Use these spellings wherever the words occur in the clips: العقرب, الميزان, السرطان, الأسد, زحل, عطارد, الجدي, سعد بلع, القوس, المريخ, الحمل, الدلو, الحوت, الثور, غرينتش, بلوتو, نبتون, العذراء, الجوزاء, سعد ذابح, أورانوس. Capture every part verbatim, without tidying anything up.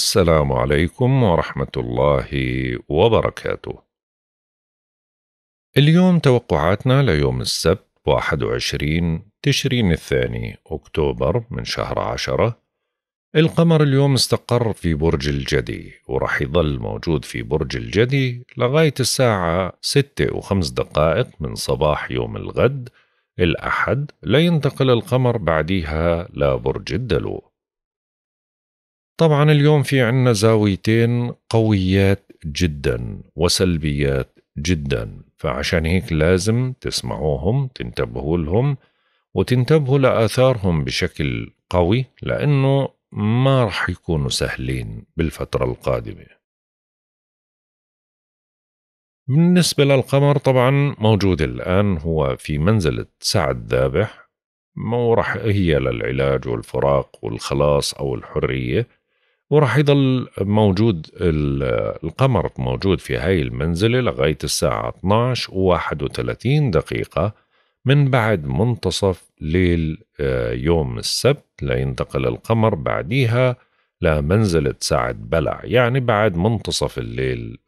السلام عليكم ورحمة الله وبركاته. اليوم توقعاتنا ليوم السبت واحد وعشرين تشرين الثاني أكتوبر من شهر عشرة. القمر اليوم استقر في برج الجدي، ورح يظل موجود في برج الجدي لغاية الساعة ستة وخمس دقائق من صباح يوم الغد الأحد، لينتقل القمر بعديها لبرج الدلو. طبعا اليوم في عنا زاويتين قويات جدا وسلبيات جدا، فعشان هيك لازم تسمعوهم، تنتبهوا لهم وتنتبهوا لآثارهم بشكل قوي، لأنه ما رح يكونوا سهلين بالفترة القادمة. بالنسبة للقمر طبعا موجود الآن هو في منزلة سعد ذابح، ورح هي للعلاج والفراق والخلاص أو الحرية، ورح يضل موجود القمر موجود في هاي المنزلة لغاية الساعة اثنعش وواحد وثلاثين دقيقة من بعد منتصف ليل يوم السبت، لينتقل القمر بعديها لمنزلة سعد بلع، يعني بعد منتصف الليل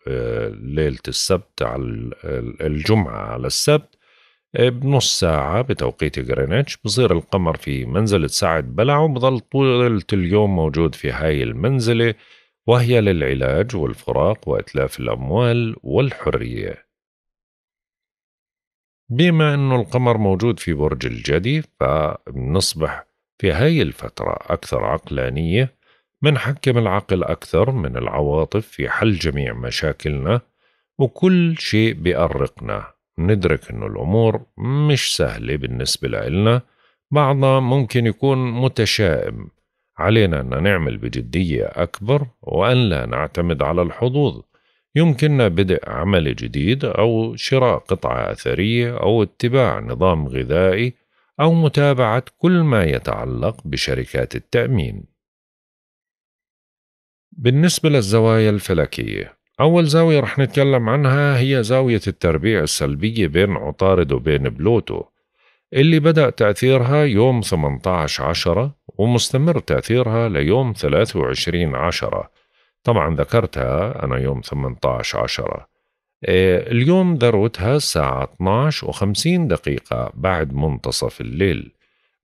ليلة السبت على الجمعة على السبت بنص ساعة بتوقيت غرينتش بصير القمر في منزلة سعد بلع، وبضل طولة اليوم موجود في هاي المنزلة، وهي للعلاج والفراق وإتلاف الأموال والحرية. بما أنه القمر موجود في برج الجدي فبنصبح في هاي الفترة أكثر عقلانية، منحكم العقل أكثر من العواطف في حل جميع مشاكلنا، وكل شيء بيأرقنا ندرك إنه الأمور مش سهلة بالنسبة لإلنا. بعضنا ممكن يكون متشائم، علينا أن نعمل بجدية أكبر وأن لا نعتمد على الحظوظ. يمكننا بدء عمل جديد أو شراء قطعة أثرية أو اتباع نظام غذائي أو متابعة كل ما يتعلق بشركات التأمين. بالنسبة للزوايا الفلكية، أول زاوية رح نتكلم عنها هي زاوية التربيع السلبية بين عطارد وبين بلوتو، اللي بدأ تأثيرها يوم ثمانية عشر عشرة ومستمر تأثيرها ليوم ثلاثة وعشرين عشرة. طبعا ذكرتها أنا يوم ثمانية عشر عشرة. اليوم ذروتها الساعة اثنعش وخمسين دقيقة بعد منتصف الليل.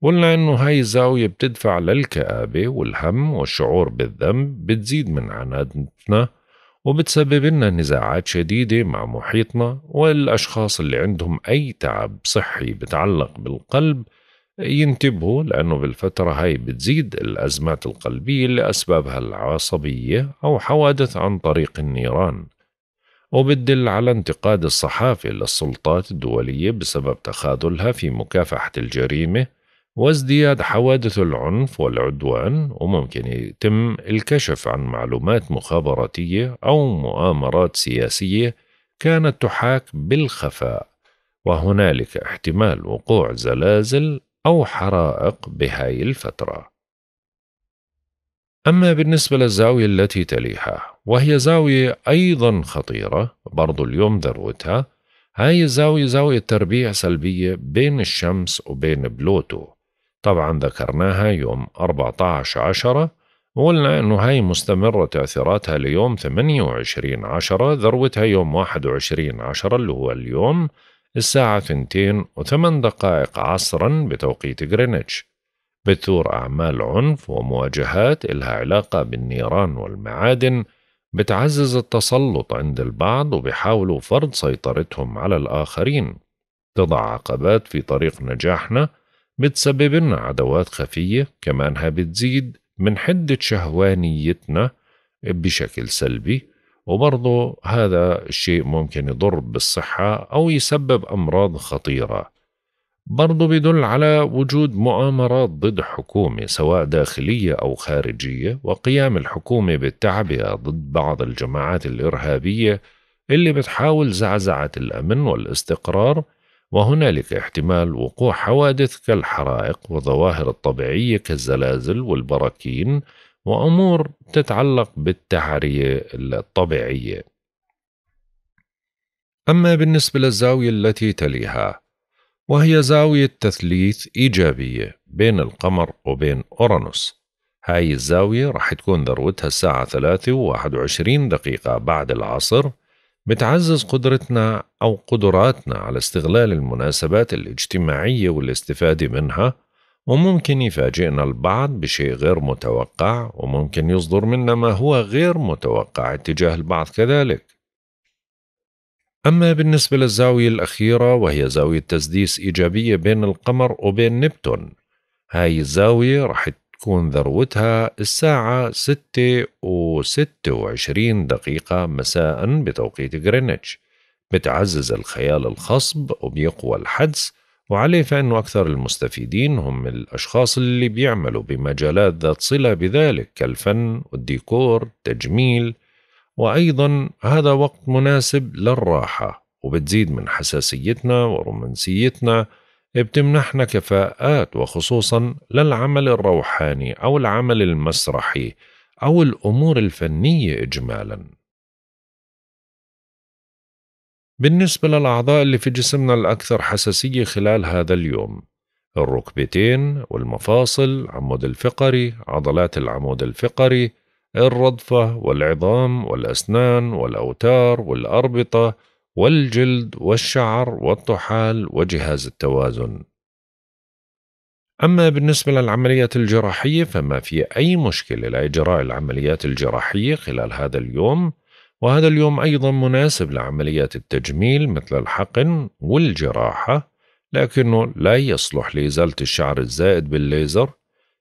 قلنا إنه هاي الزاوية بتدفع للكآبة والهم والشعور بالذنب، بتزيد من عنادتنا وبتسبب لنا نزاعات شديدة مع محيطنا، والأشخاص اللي عندهم أي تعب صحي بتعلق بالقلب ينتبهوا، لأنه بالفترة هاي بتزيد الأزمات القلبية اللي أسبابها العصبية أو حوادث عن طريق النيران، وبتدل على انتقاد الصحافة للسلطات الدولية بسبب تخاذلها في مكافحة الجريمة وازدياد حوادث العنف والعدوان، وممكن يتم الكشف عن معلومات مخابراتية أو مؤامرات سياسية كانت تحاك بالخفاء، وهنالك احتمال وقوع زلازل أو حرائق بهاي الفترة. أما بالنسبة للزاوية التي تليها وهي زاوية أيضا خطيرة برضو اليوم ذروتها، هاي الزاوية زاوية تربيع سلبية بين الشمس وبين بلوتو، طبعا ذكرناها يوم أربعة عشر عشرة، وقلنا انه هاي مستمرة تأثيراتها ليوم ثمانية وعشرين عشرة، ذروتها يوم واحد وعشرين عشرة اللي هو اليوم الساعة اثنتين وثمان دقائق عصرا بتوقيت غرينتش. بتثور أعمال عنف ومواجهات إلها علاقة بالنيران والمعادن، بتعزز التسلط عند البعض وبيحاولوا فرض سيطرتهم على الآخرين، تضع عقبات في طريق نجاحنا، بتسبب لنا عدوات خفية، كمانها بتزيد من حدة شهوانيتنا بشكل سلبي، وبرضو هذا الشيء ممكن يضر بالصحة أو يسبب أمراض خطيرة. برضو بيدل على وجود مؤامرات ضد حكومة سواء داخلية أو خارجية، وقيام الحكومة بالتعبئة ضد بعض الجماعات الإرهابية اللي بتحاول زعزعة الأمن والاستقرار، وهنالك احتمال وقوع حوادث كالحرائق وظواهر الطبيعية كالزلازل والبراكين وأمور تتعلق بالتعرية الطبيعية. أما بالنسبة للزاوية التي تليها وهي زاوية تثليث إيجابية بين القمر وبين أورانوس، هاي الزاوية راح تكون ذروتها الساعة ثلاثة وواحد وعشرين دقيقة بعد العصر، بتعزز قدرتنا أو قدراتنا على استغلال المناسبات الاجتماعية والاستفادة منها، وممكن يفاجئنا البعض بشيء غير متوقع، وممكن يصدر منا ما هو غير متوقع اتجاه البعض كذلك. أما بالنسبة للزاوية الأخيرة وهي زاوية تسديس إيجابية بين القمر وبين نبتون، هاي الزاوية راح تكون ذروتها الساعة ستة وستة وعشرين دقيقة مساء بتوقيت غرينتش، بتعزز الخيال الخصب وبيقوى الحدس، وعليه فإنه أكثر المستفيدين هم الأشخاص اللي بيعملوا بمجالات ذات صلة بذلك كالفن والديكور والتجميل، وأيضا هذا وقت مناسب للراحة وبتزيد من حساسيتنا ورومانسيتنا، بتمنحنا كفاءات، وخصوصا للعمل الروحاني أو العمل المسرحي أو الأمور الفنية إجمالا. بالنسبة للأعضاء اللي في جسمنا الأكثر حساسية خلال هذا اليوم، الركبتين والمفاصل، عمود الفقري، عضلات العمود الفقري، الرضفة والعظام والأسنان والأوتار والأربطة والجلد والشعر والطحال وجهاز التوازن. أما بالنسبة للعمليات الجراحية فما في أي مشكلة لإجراء العمليات الجراحية خلال هذا اليوم، وهذا اليوم أيضا مناسب لعمليات التجميل مثل الحقن والجراحة، لكنه لا يصلح لإزالة الشعر الزائد بالليزر،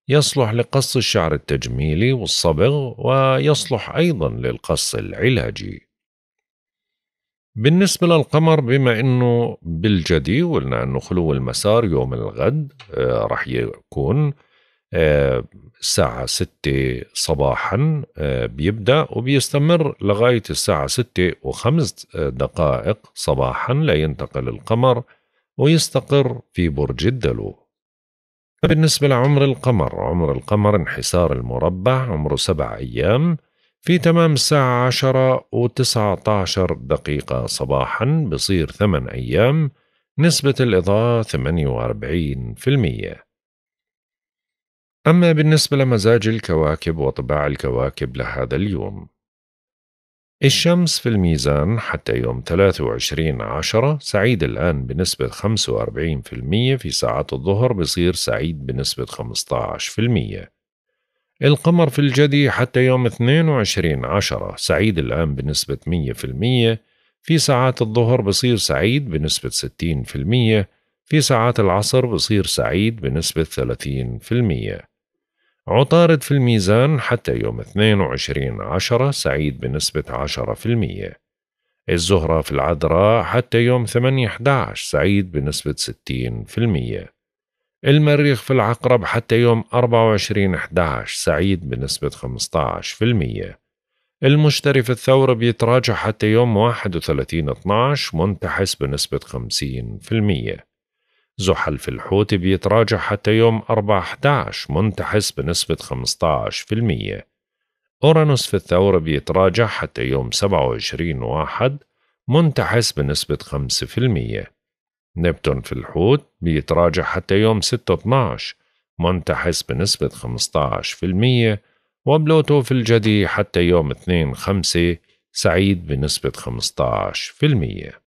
يصلح لقص الشعر التجميلي والصبغ، ويصلح أيضا للقص العلاجي. بالنسبة للقمر بما أنه بالجدي وقلنا أنه خلو المسار يوم الغد آه رح يكون آه الساعة ستة صباحا آه بيبدأ وبيستمر لغاية الساعة ستة وخمس دقائق صباحا لينتقل القمر ويستقر في برج الدلو. بالنسبة لعمر القمر، عمر القمر انحسار المربع عمره سبع أيام في تمام الساعة عشرة وتسعة عشر دقيقة صباحا، بصير ثمان أيام، نسبة الإضاءة ثمانية وأربعين بالمية. أما بالنسبة لمزاج الكواكب وطباع الكواكب لهذا اليوم، الشمس في الميزان حتى يوم ثلاثة وعشرين عشرة سعيد الآن بنسبة خمسة وأربعين بالمية، في ساعات الظهر بصير سعيد بنسبة خمسة عشر بالمية. القمر في الجدي حتى يوم اثنين وعشرين عشرة سعيد الآن بنسبة مية بالمية، في ساعات الظهر بصير سعيد بنسبة ستين بالمية، في ساعات العصر بصير سعيد بنسبة ثلاثين بالمية. عطارد في الميزان حتى يوم اثنين وعشرين عشرة سعيد بنسبة عشرة بالمية. الزهرة في العذراء حتى يوم ثمانية أحد عشر سعيد بنسبة ستين بالمية. المريخ في العقرب حتى يوم أربعة وعشرين أحد عشر سعيد بنسبة خمسة عشر بالمية. المشتري في الثور بيتراجع حتى يوم واحد وثلاثين اثنا عشر منتحس بنسبة خمسين بالمية. زحل في الحوت بيتراجع حتى يوم أربعة أحد عشر منتحس بنسبة خمسة عشر بالمية. أورانوس في الثور بيتراجع حتى يوم سبعة وعشرين واحد منتحس بنسبة خمسة بالمية. نبتون في الحوت بيتراجع حتى يوم ستة اثنا عشر منتحس بنسبة خمسة عشر بالمية، وبلوتو في الجدي حتى يوم اثنين خمسة سعيد بنسبة خمسة عشر بالمية.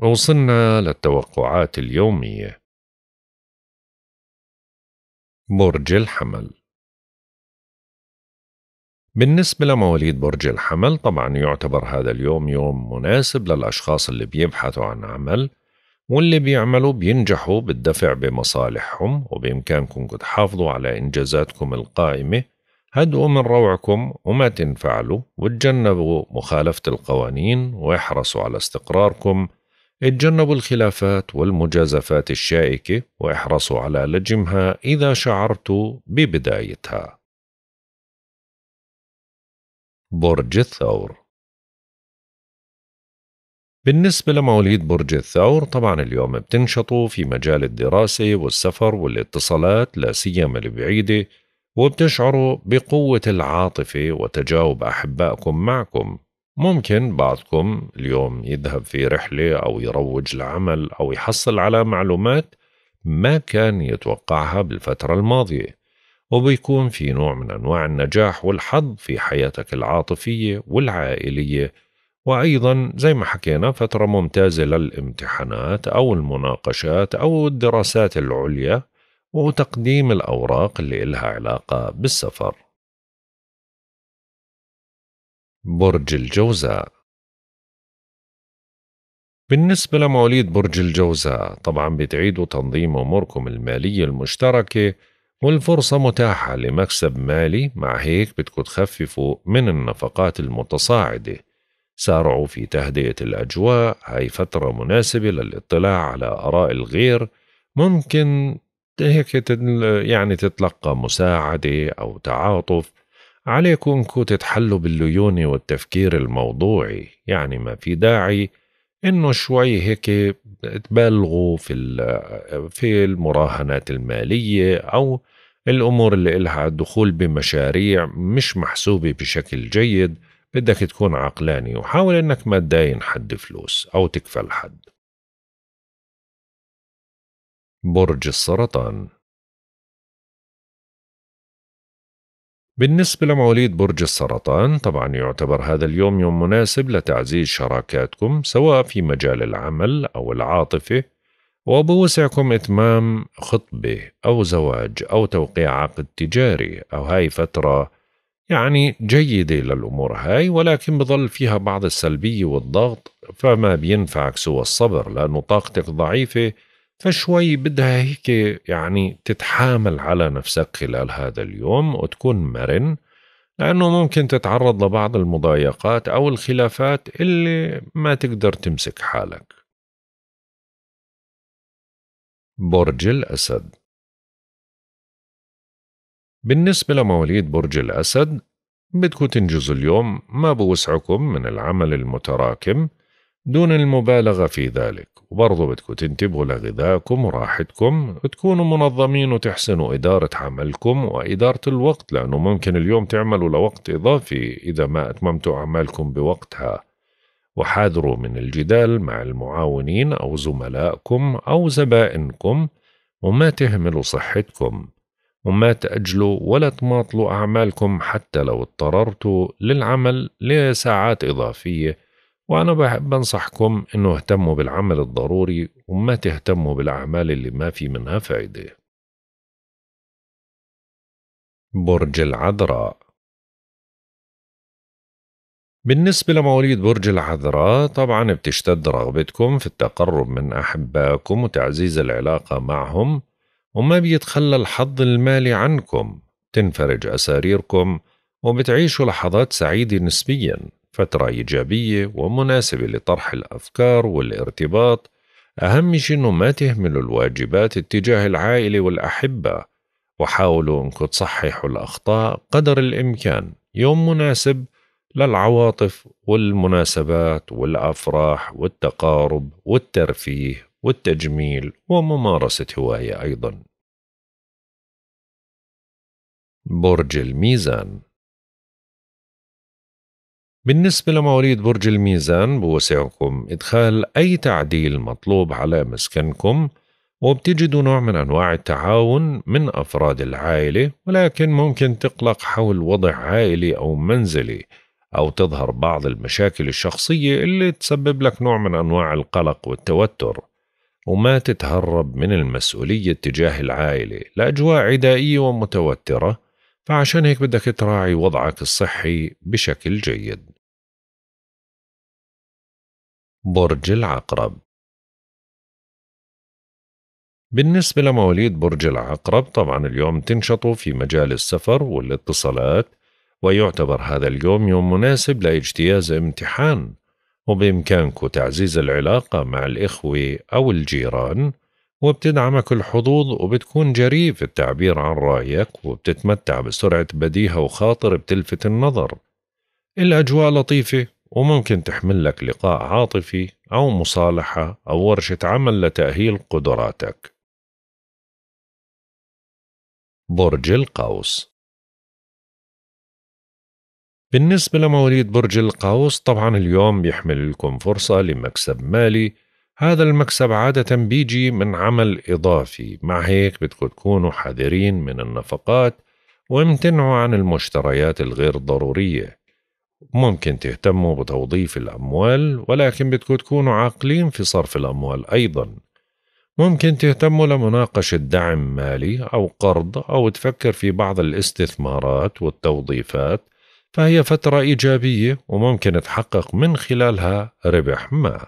وصلنا للتوقعات اليومية. برج الحمل، بالنسبة لمواليد برج الحمل طبعا يعتبر هذا اليوم يوم مناسب للأشخاص اللي بيبحثوا عن عمل واللي بيعملوا بينجحوا بالدفع بمصالحهم، وبإمكانكم قد تحافظوا على إنجازاتكم القائمة، هدؤوا من روعكم وما تنفعلوا، وتجنبوا مخالفة القوانين، واحرصوا على استقراركم، اتجنبوا الخلافات والمجازفات الشائكة، واحرصوا على لجمها إذا شعرتوا ببدايتها. برج الثور، بالنسبة لمواليد برج الثور طبعا اليوم بتنشطوا في مجال الدراسة والسفر والاتصالات لا سيما البعيدة، وبتشعروا بقوة العاطفة وتجاوب أحبائكم معكم. ممكن بعضكم اليوم يذهب في رحلة أو يروج لعمل أو يحصل على معلومات ما كان يتوقعها بالفترة الماضية، وبيكون في نوع من أنواع النجاح والحظ في حياتك العاطفية والعائلية، وأيضا زي ما حكينا فترة ممتازة للامتحانات أو المناقشات أو الدراسات العليا وتقديم الأوراق اللي إلها علاقة بالسفر. برج الجوزاء. بالنسبة لمواليد برج الجوزاء طبعا بتعيدوا تنظيم أموركم المالية المشتركة والفرصة متاحة لمكسب مالي، مع هيك بدكم تخففوا من النفقات المتصاعدة. سارعوا في تهدئة الأجواء، هاي فترة مناسبة للاطلاع على آراء الغير، ممكن هيك يعني تتلقى مساعدة أو تعاطف. عليكم انكم تتحلوا بالليونة والتفكير الموضوعي، يعني ما في داعي انه شوي هيك تبالغوا في في المراهنات المالية أو الأمور اللي إلها الدخول بمشاريع مش محسوبة بشكل جيد. بدك تكون عقلاني وحاول انك ما تداين حد فلوس أو تكفل حد. برج السرطان. بالنسبة لمواليد برج السرطان طبعا يعتبر هذا اليوم يوم مناسب لتعزيز شراكاتكم سواء في مجال العمل أو العاطفة، وبوسعكم إتمام خطبة أو زواج أو توقيع عقد تجاري، أو هاي فترة يعني جيدة للأمور هاي، ولكن بظل فيها بعض السلبية والضغط، فما بينفعك سوى الصبر لأنه طاقتك ضعيفة، فشوي بدها هيك يعني تتحامل على نفسك خلال هذا اليوم وتكون مرن، لأنه ممكن تتعرض لبعض المضايقات أو الخلافات اللي ما تقدر تمسك حالك. برج الأسد. بالنسبة لمواليد برج الأسد بدكم تنجزوا اليوم ما بوسعكم من العمل المتراكم دون المبالغة في ذلك، وبرضه بدكم تنتبهوا لغذائكم وراحتكم، تكونوا منظمين وتحسنوا إدارة عملكم وإدارة الوقت، لأنه ممكن اليوم تعملوا لوقت إضافي إذا ما أتممتوا أعمالكم بوقتها. وحاذروا من الجدال مع المعاونين أو زملائكم أو زبائنكم، وما تهملوا صحتكم، وما تأجلوا ولا تماطلوا أعمالكم حتى لو اضطررتوا للعمل لساعات إضافية. وأنا بنصحكم إنه اهتموا بالعمل الضروري وما تهتموا بالأعمال اللي ما في منها فائدة. برج العذراء. بالنسبة لمواليد برج العذراء طبعا بتشتد رغبتكم في التقرب من أحبائكم وتعزيز العلاقة معهم، وما بيتخلى الحظ المالي عنكم. تنفرج أساريركم وبتعيشوا لحظات سعيدة نسبياً، فترة إيجابية ومناسبة لطرح الأفكار والارتباط. أهم شيء إنه ما تهملوا الواجبات اتجاه العائلة والأحبة، وحاولوا إنكم تصححوا الأخطاء قدر الإمكان. يوم مناسب للعواطف والمناسبات والأفراح والتقارب والترفيه والتجميل وممارسة هواية أيضا. برج الميزان. بالنسبة لمواليد برج الميزان بوسعكم إدخال أي تعديل مطلوب على مسكنكم، وبتجدوا نوع من أنواع التعاون من أفراد العائلة، ولكن ممكن تقلق حول وضع عائلي أو منزلي أو تظهر بعض المشاكل الشخصية اللي تسبب لك نوع من أنواع القلق والتوتر. وما تتهرب من المسؤولية تجاه العائلة، لأجواء عدائية ومتوترة، فعشان هيك بدك تراعي وضعك الصحي بشكل جيد. برج العقرب. بالنسبة لمواليد برج العقرب طبعا اليوم تنشطوا في مجال السفر والاتصالات، ويعتبر هذا اليوم يوم مناسب لاجتياز امتحان، وبإمكانكم تعزيز العلاقة مع الإخوة أو الجيران، وبتدعمك الحظوظ وبتكون جريء في التعبير عن رأيك، وبتتمتع بسرعة بديهة وخاطر بتلفت النظر. الأجواء لطيفة، وممكن تحمل لك لقاء عاطفي أو مصالحة أو ورشة عمل لتأهيل قدراتك. برج القوس. بالنسبة لمواليد برج القوس طبعا اليوم بيحمل لكم فرصة لمكسب مالي، هذا المكسب عادة بيجي من عمل إضافي، مع هيك بدكم تكونوا حذرين من النفقات وامتنعوا عن المشتريات الغير ضرورية. ممكن تهتموا بتوظيف الأموال، ولكن بدكم تكونوا عاقلين في صرف الأموال أيضاً. ممكن تهتموا لمناقشة دعم مالي أو قرض، أو تفكر في بعض الاستثمارات والتوظيفات، فهي فترة إيجابية وممكن تحقق من خلالها ربح ما.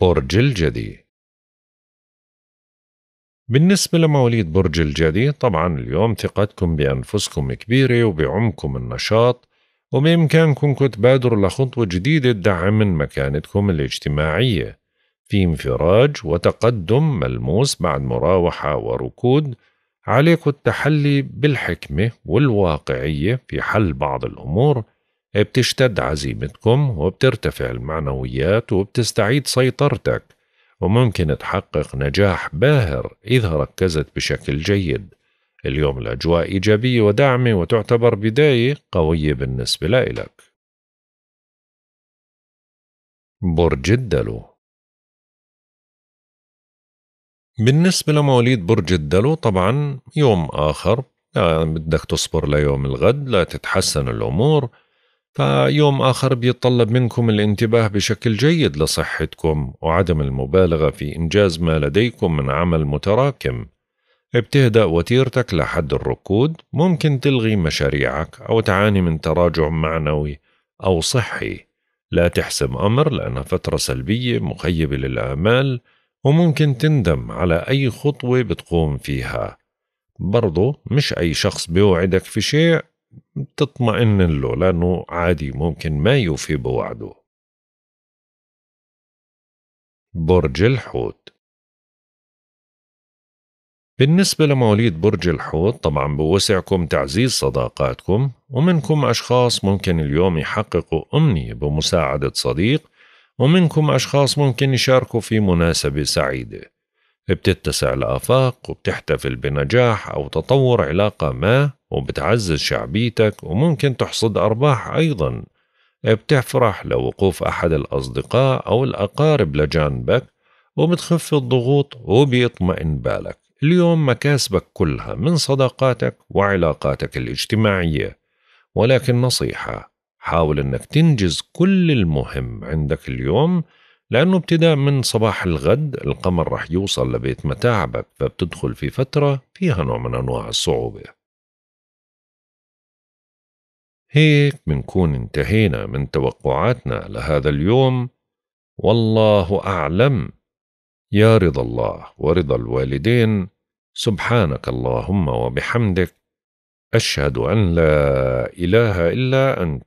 برج الجدي. بالنسبة لمواليد برج الجدي، طبعا اليوم ثقتكم بأنفسكم كبيرة وبعمكم النشاط، وبإمكانكم تبادروا لخطوة جديدة تدعم من مكانتكم الاجتماعية. في انفراج وتقدم ملموس بعد مراوحة وركود. عليكم التحلي بالحكمة والواقعية في حل بعض الأمور. بتشتد عزيمتكم وبترتفع المعنويات وبتستعيد سيطرتك، وممكن تحقق نجاح باهر إذا ركزت بشكل جيد. اليوم الأجواء إيجابية وداعمة وتعتبر بداية قوية بالنسبة لإلك. برج الدلو. بالنسبة لمواليد برج الدلو، طبعا يوم آخر، يعني بدك تصبر ليوم الغد لا تتحسن الأمور، فيوم آخر بيتطلب منكم الانتباه بشكل جيد لصحتكم وعدم المبالغة في إنجاز ما لديكم من عمل متراكم. بتهدأ وتيرتك لحد الركود، ممكن تلغي مشاريعك أو تعاني من تراجع معنوي أو صحي. لا تحسم أمر لأنها فترة سلبية مخيبة للآمال، وممكن تندم على أي خطوة بتقوم فيها. برضو مش أي شخص بيوعدك في شيء تطمئن له، لأنه عادي ممكن ما يوفي بوعده. برج الحوت. بالنسبة لمواليد برج الحوت، طبعا بوسعكم تعزيز صداقاتكم، ومنكم أشخاص ممكن اليوم يحققوا أمنية بمساعدة صديق، ومنكم أشخاص ممكن يشاركوا في مناسبة سعيدة. بتتسع الآفاق وبتحتفل بنجاح أو تطور علاقة ما، وبتعزز شعبيتك وممكن تحصد أرباح أيضا. بتفرح لوقوف أحد الأصدقاء أو الأقارب لجانبك، وبتخف الضغوط وبيطمئن بالك. اليوم مكاسبك كلها من صداقاتك وعلاقاتك الاجتماعية، ولكن نصيحة، حاول أنك تنجز كل المهم عندك اليوم، لأنه ابتداء من صباح الغد القمر رح يوصل لبيت متاعبك، فبتدخل في فترة فيها نوع من أنواع الصعوبة. هيك بنكون انتهينا من توقعاتنا لهذا اليوم، والله أعلم. يا رضا الله ورضا الوالدين. سبحانك اللهم وبحمدك، أشهد أن لا إله إلا أنت،